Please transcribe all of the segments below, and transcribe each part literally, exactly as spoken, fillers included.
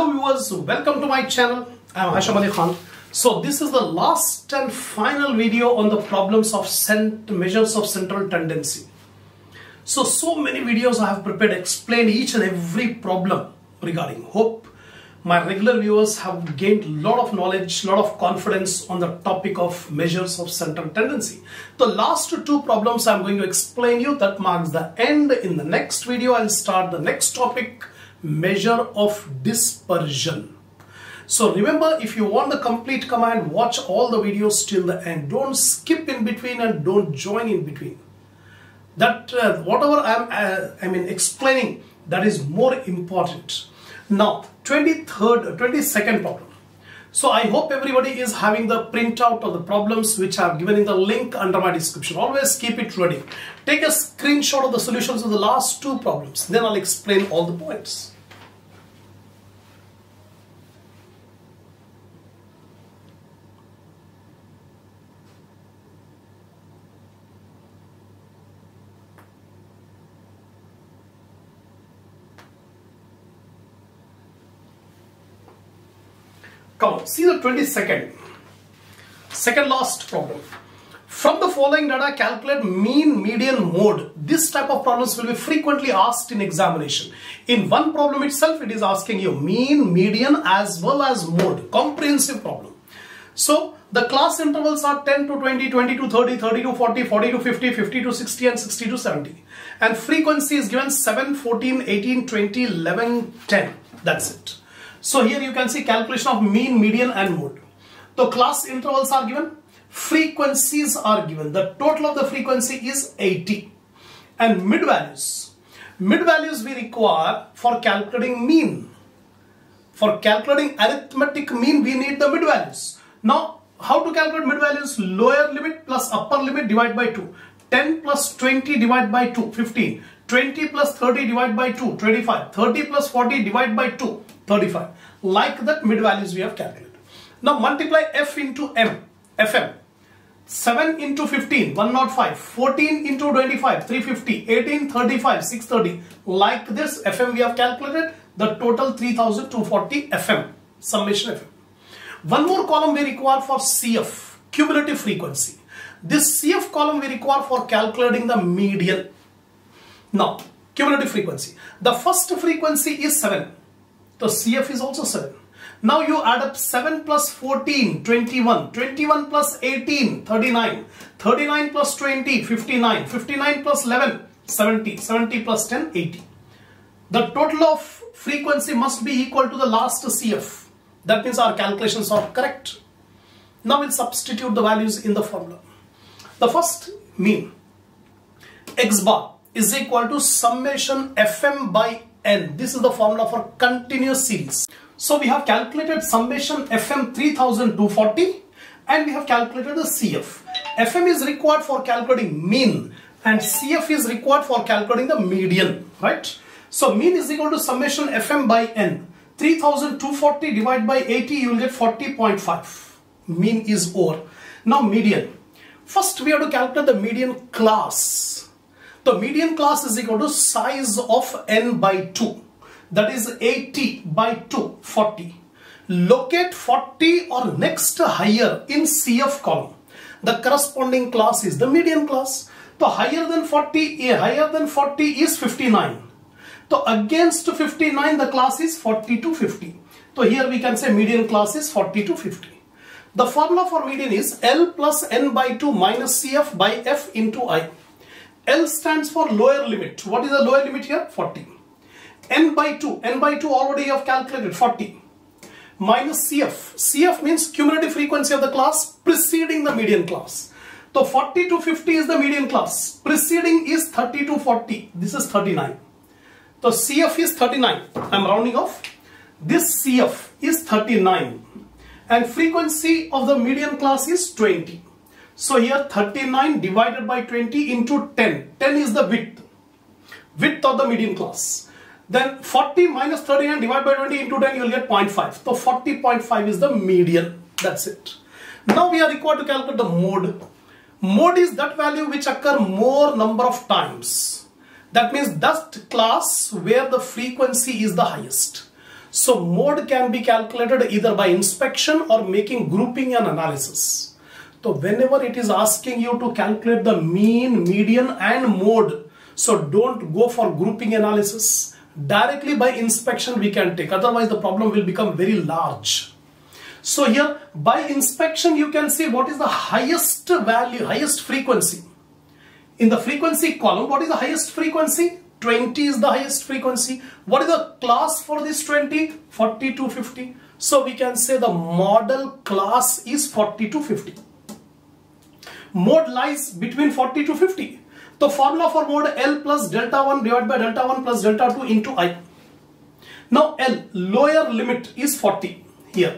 Hello viewers, welcome to my channel. I am Hasham Ali Khan. So this is the last and final video on the problems of measures of central tendency. So, so many videos I have prepared, explained each and every problem regarding. Hope my regular viewers have gained a lot of knowledge, lot of confidence on the topic of measures of central tendency. The last two problems I am going to explain you, that marks the end. In the next video, I will start the next topic. Measure of dispersion. So remember, if you want the complete command, watch all the videos till the end. Don't skip in between and don't join in between. That uh, whatever I'm uh, I mean explaining, that is more important. Now twenty-third, twenty-second problem. So I hope everybody is having the printout of the problems which I have given in the link under my description. Always keep it ready. Take a screenshot of the solutions of the last two problems. Then I'll explain all the points. Come on, see the twenty-second, second last problem. From the following data, calculate mean, median, mode. This type of problems will be frequently asked in examination. In one problem itself, it is asking you mean, median as well as mode. Comprehensive problem. So the class intervals are ten to twenty, twenty to thirty, thirty to forty, forty to fifty, fifty to sixty and sixty to seventy. And frequency is given seven, fourteen, eighteen, twenty, eleven, ten. That's it. So here you can see calculation of mean, median and mode. The class intervals are given, frequencies are given. The total of the frequency is eighty. And mid values. Mid values we require for calculating mean. For calculating arithmetic mean, we need the mid values. Now, how to calculate mid values? Lower limit plus upper limit divided by two. ten plus twenty divided by two, fifteen. twenty plus thirty divided by two, twenty-five. thirty plus forty divided by two, thirty-five. Like that, mid values we have calculated. Now multiply F into M, F M. seven into fifteen, one hundred five. fourteen into twenty-five, three hundred fifty. eighteen, thirty-five, six hundred thirty. Like this, F M we have calculated. The total three thousand two hundred forty F M. Summation F M. One more column we require for C F, cumulative frequency. This C F column we require for calculating the median. Now, cumulative frequency. The first frequency is seven. The C F is also seven. Now you add up seven plus fourteen, twenty-one. twenty-one plus eighteen, thirty-nine. thirty-nine plus twenty, fifty-nine. fifty-nine plus eleven, seventy. seventy plus ten, eighty. The total of frequency must be equal to the last C F. That means our calculations are correct. Now we'll substitute the values in the formula. The first mean, X bar is equal to summation F M by N. This is the formula for continuous series. So we have calculated summation F M three thousand two hundred forty and we have calculated the C F. F M is required for calculating mean and C F is required for calculating the median, right? So mean is equal to summation F M by N. three thousand two hundred forty divided by eighty, you will get forty point five. Mean is over. Now median. First we have to calculate the median class. The median class is equal to size of N by two. That is eighty by two, forty. Locate forty or next higher in C F column. The corresponding class is the median class. The higher than forty, higher than forty is fifty-nine. So against fifty-nine, the class is forty to fifty. So here we can say median class is forty to fifty. The formula for median is L plus N by two minus C F by F into I. L stands for lower limit. What is the lower limit here? forty. N by two. N by two already you have calculated. forty. Minus C F. C F means cumulative frequency of the class preceding the median class. So forty to fifty is the median class. Preceding is thirty to forty. This is thirty-nine. So C F is thirty-nine. I am rounding off. This C F is thirty-nine. And frequency of the median class is twenty. So here thirty-nine divided by twenty into ten. ten is the width. Width of the median class. Then forty minus thirty-nine divided by twenty into ten, you will get zero point five. So forty point five is the median. That's it. Now we are required to calculate the mode. Mode is that value which occurs more number of times. That means that class where the frequency is the highest. So mode can be calculated either by inspection or making grouping and analysis. So whenever it is asking you to calculate the mean, median and mode, so don't go for grouping analysis. Directly by inspection we can take, otherwise the problem will become very large. So here by inspection you can see what is the highest value, highest frequency. In the frequency column, what is the highest frequency? twenty is the highest frequency. What is the class for this twenty? forty to fifty. So we can say the model class is forty to fifty. Mode lies between forty to fifty. The formula for mode L plus delta one divided by delta one plus delta two into I. Now L, lower limit, is forty here.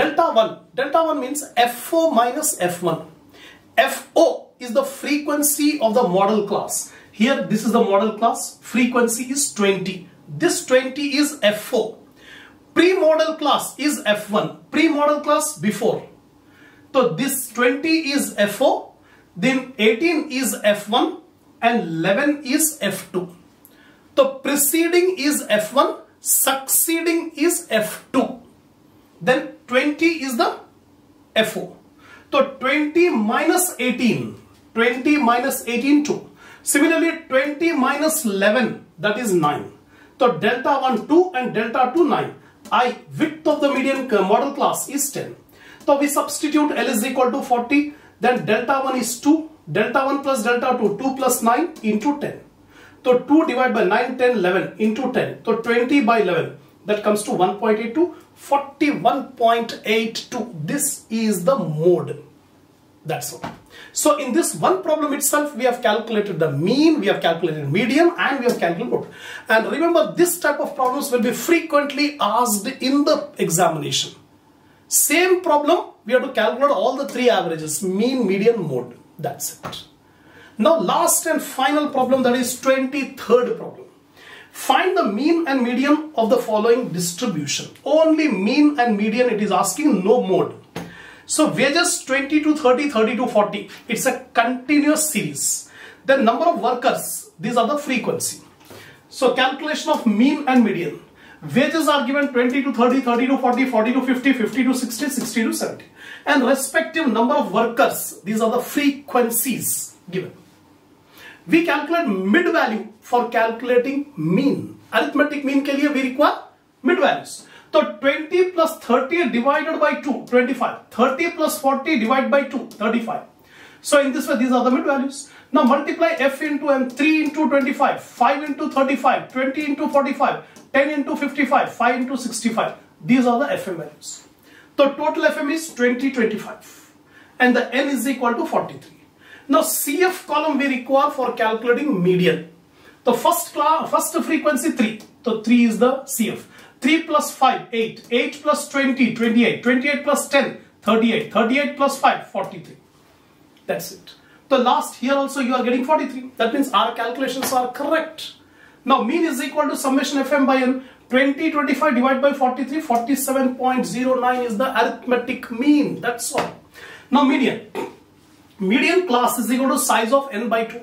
Delta one, delta one means F O minus F one. F O is the frequency of the model class. Here this is the model class, frequency is twenty. This twenty is F O. Pre-model class is F one. Pre-model class before. So this twenty is F O, then eighteen is F one and eleven is F two. The preceding is F one, succeeding is F two. Then twenty is the F O. So twenty minus eighteen, twenty minus eighteen, two. Similarly, twenty minus eleven, that is nine. So delta one, two and delta two, nine. I, width of the median model class is ten. So we substitute L is equal to forty, then delta one is two, delta one plus delta two, two plus nine into ten. So two divided by nine, ten, eleven into ten. So twenty by eleven, that comes to one point eight two, forty-one point eight two. This is the mode. That's all. So in this one problem itself, we have calculated the mean, we have calculated median and we have calculated mode. And remember, this type of problems will be frequently asked in the examination. Same problem, we have to calculate all the three averages, mean, median, mode. That's it. Now last and final problem, that is twenty-third problem. Find the mean and median of the following distribution. Only mean and median it is asking, no mode. So wages twenty to thirty, thirty to forty. It's a continuous series. The number of workers, these are the frequency. So calculation of mean and median. Wages are given twenty to thirty, thirty to forty, forty to fifty, fifty to sixty, sixty to seventy. And respective number of workers, these are the frequencies given. We calculate mid value for calculating mean. Arithmetic mean ke liye we require mid values. So twenty plus thirty divided by two, twenty-five. thirty plus forty divided by two, thirty-five. So in this way, these are the mid values. Now multiply F into M, three into twenty-five, five into thirty-five, twenty into forty-five, ten into fifty-five, five into sixty-five. These are the F M values. So total F M is twenty, twenty-five. And the N is equal to forty-three. Now C F column we require for calculating median. The first class, first frequency three. So three is the C F. three plus five, eight, eight plus twenty, twenty-eight, twenty-eight plus ten, thirty-eight, thirty-eight plus five, forty-three. That's it. The last here also you are getting forty-three. That means our calculations are correct. Now mean is equal to summation F M by N. twenty, twenty-five divided by forty-three, forty-seven point zero nine is the arithmetic mean. That's all. Now median. Median class is equal to size of N by two.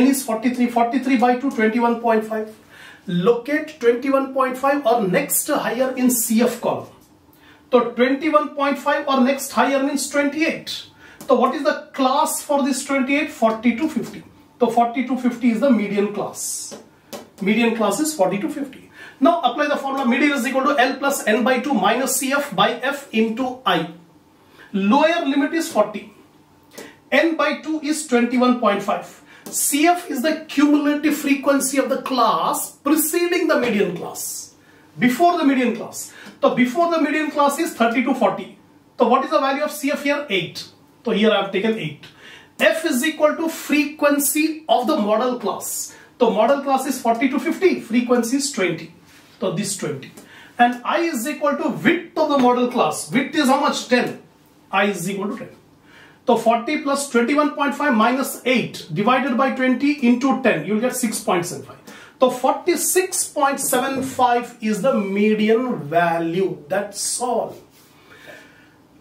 N is forty-three, forty-three by two, twenty-one point five. Locate twenty-one point five or next higher in C F column. So twenty-one point five or next higher means twenty-eight. So what is the class for this twenty-eight? forty to fifty. So forty to fifty is the median class. Median class is forty to fifty. Now apply the formula. Median is equal to L plus N by two minus C F by F into I. Lower limit is forty. N by two is twenty-one point five. C F is the cumulative frequency of the class preceding the median class, before the median class. So before the median class is thirty to forty. So what is the value of C F here? eight. So here I have taken eight. F is equal to frequency of the model class. So model class is forty to fifty, frequency is twenty. So this twenty. And I is equal to width of the model class. Width is how much? ten. I is equal to ten. So forty plus twenty-one point five minus eight divided by twenty into ten, you will get six point seven five. So forty-six point seven five is the median value. That's all.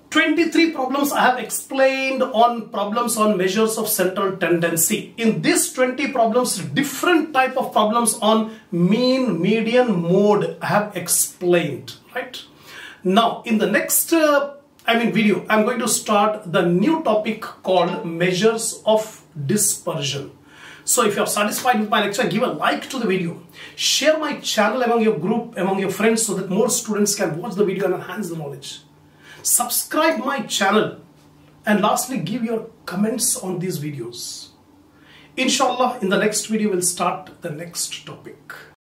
twenty-three problems I have explained on problems on measures of central tendency. In this twenty problems, different type of problems on mean, median, mode I have explained, right? Now, in the next uh, I mean video, I'm going to start the new topic called measures of dispersion. So if you are satisfied with my lecture, give a like to the video. Share my channel among your group, among your friends, so that more students can watch the video and enhance the knowledge. Subscribe my channel, and lastly give your comments on these videos. Inshallah, in the next video we'll start the next topic.